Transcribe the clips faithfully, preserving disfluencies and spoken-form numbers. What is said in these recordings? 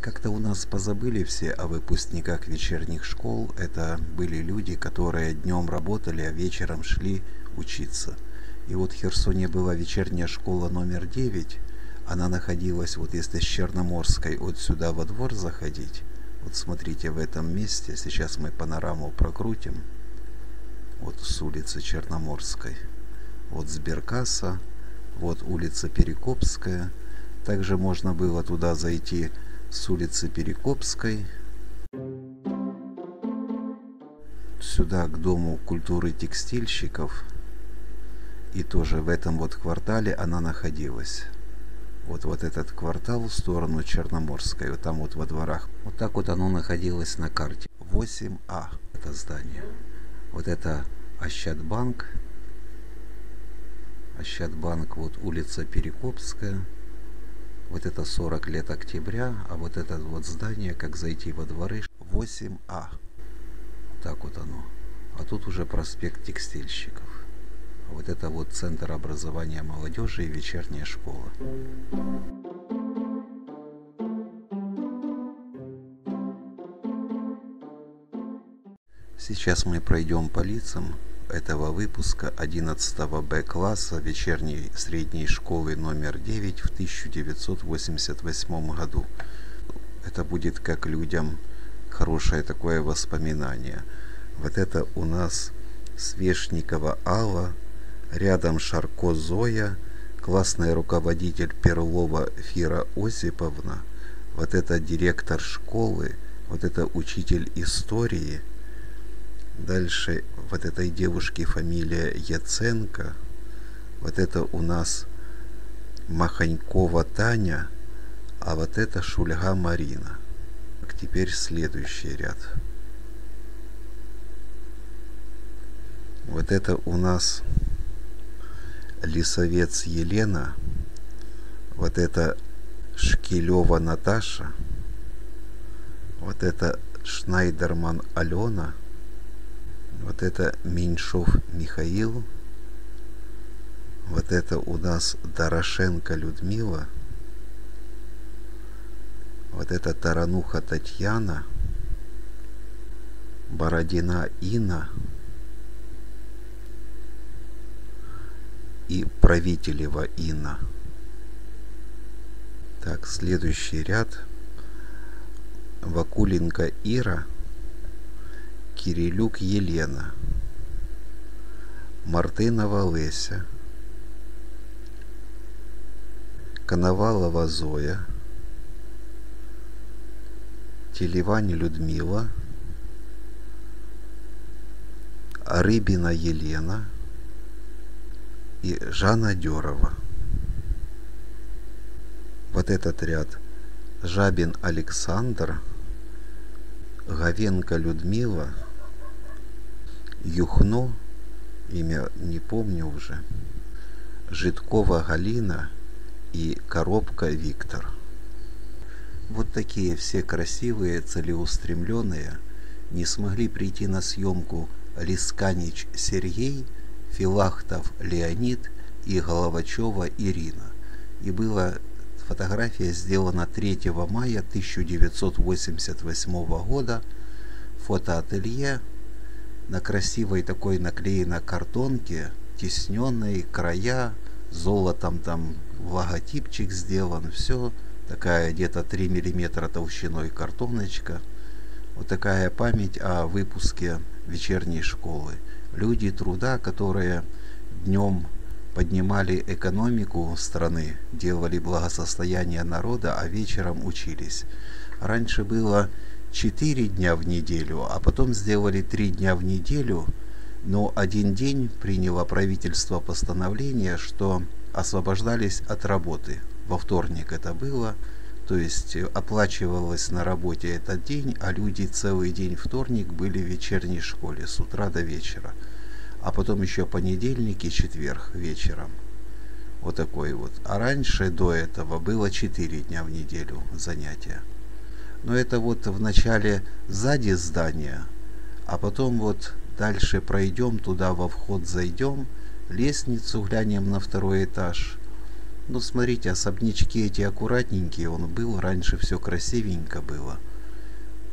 Как-то у нас позабыли все о выпускниках вечерних школ. Это были люди, которые днем работали, а вечером шли учиться. И вот в Херсоне была вечерняя школа номер девять. Она находилась, вот если с Черноморской вот сюда во двор заходить. Вот смотрите, в этом месте, сейчас мы панораму прокрутим. Вот с улицы Черноморской. Вот Сберкасса, вот улица Перекопская. Также можно было туда зайти с улицы Перекопской сюда к Дому культуры текстильщиков, и тоже в этом вот квартале она находилась. Вот, вот этот квартал в сторону Черноморской, вот там вот во дворах. Вот так вот оно находилось на карте. восемь А это здание. Вот это Ащадбанк. Ащадбанк, вот улица Перекопская. Вот это сорок лет октября, а вот это вот здание, как зайти во дворы, восемь А. Так вот оно. А тут уже проспект Текстильщиков. А вот это вот Центр образования молодежи и вечерняя школа. Сейчас мы пройдем по лицам этого выпуска одиннадцатого Б класса вечерней средней школы номер девять в тысяча девятьсот восемьдесят восьмом году. Это будет как людям хорошее такое воспоминание. Вот это у нас Свешникова Алла, рядом Шарко Зоя, классный руководитель Перлова Фира Осиповна, вот это директор школы, вот это учитель истории. Дальше вот этой девушки фамилия Яценко. Вот это у нас Махонькова Таня, а вот это Шульга Марина. Так, теперь следующий ряд. Вот это у нас Лисовец Елена. Вот это Шкилева Наташа. Вот это Шнайдерман Алена. Вот это Меньшов Михаил. Вот это у нас Дорошенко Людмила. Вот это Тарануха Татьяна. Бородина Инна. И Правителева Ина. Так, следующий ряд. Вакулинка Ира. Кирилюк Елена, Мартынова Леся, Коновалова Зоя, Телевань Людмила, Рыбина Елена и Жанна Дёрова. Вот этот ряд. Жабин Александр, Говенко Людмила, Юхно, имя не помню уже, Жидкова Галина и Коробко Виктор. Вот такие все красивые, целеустремленные не смогли прийти на съемку Лисканич Сергей, Филахтов Леонид и Головачева Ирина. И была фотография сделана третьего мая тысяча девятьсот восемьдесят восьмого года в фотоателье. На красивой такой наклеена картонке, тисненной, края, золотом там логотипчик сделан, все. Такая где-то три миллиметра толщиной картоночка. Вот такая память о выпуске вечерней школы. Люди труда, которые днем поднимали экономику страны, делали благосостояние народа, а вечером учились. Раньше было четыре дня в неделю, а потом сделали три дня в неделю, но один день приняло правительство постановление, что освобождались от работы. Во вторник это было, то есть оплачивалось на работе этот день, а люди целый день вторник были в вечерней школе с утра до вечера, а потом еще понедельник и четверг вечером. Вот такой вот. А раньше до этого было четыре дня в неделю занятия. Но это вот в начале сзади здания, а потом вот дальше пройдем, туда во вход зайдем, лестницу глянем на второй этаж. Ну, смотрите, особнячки эти аккуратненькие, он был, раньше все красивенько было.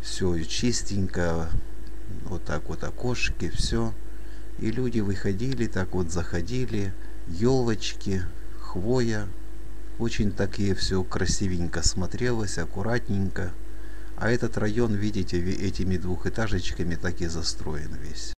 Все чистенько, вот так вот окошки, все. И люди выходили, так вот заходили, елочки, хвоя. Очень такие все красивенько смотрелось, аккуратненько. А этот район, видите, этими двухэтажечками так и застроен весь.